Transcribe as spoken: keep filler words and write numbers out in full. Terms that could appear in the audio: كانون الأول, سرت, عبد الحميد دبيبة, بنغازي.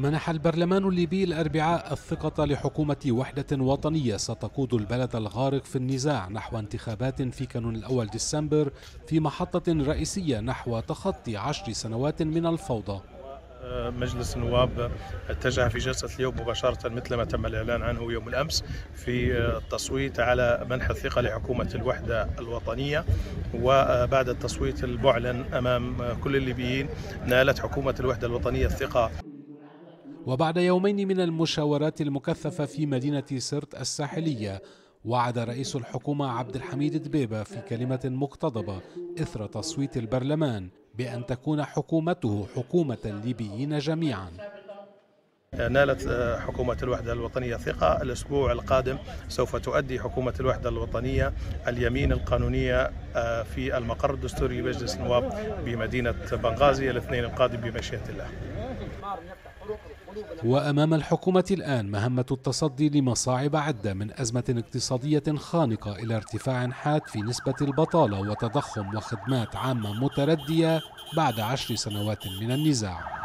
منح البرلمان الليبي الأربعاء الثقة لحكومة وحدة وطنية ستقود البلد الغارق في النزاع نحو انتخابات في كانون الأول ديسمبر في محطة رئيسية نحو تخطي عشر سنوات من الفوضى. مجلس النواب اتجه في جلسة اليوم مباشرة مثل ما تم الإعلان عنه يوم الأمس في التصويت على منح الثقة لحكومة الوحدة الوطنية، وبعد التصويت المعلن أمام كل الليبيين نالت حكومة الوحدة الوطنية الثقة. وبعد يومين من المشاورات المكثفة في مدينة سرت الساحلية، وعد رئيس الحكومة عبد الحميد دبيبة في كلمة مقتضبة إثر تصويت البرلمان بأن تكون حكومته حكومة الليبيين جميعا. نالت حكومة الوحدة الوطنية ثقة. الأسبوع القادم سوف تؤدي حكومة الوحدة الوطنية اليمين القانونية في المقر الدستوري لمجلس النواب بمدينة بنغازي الاثنين القادم بمشيئة الله. وأمام الحكومة الآن مهمة التصدي لمصاعب عدة، من أزمة اقتصادية خانقة إلى ارتفاع حاد في نسبة البطالة وتضخم وخدمات عامة متردية بعد عشر سنوات من النزاع.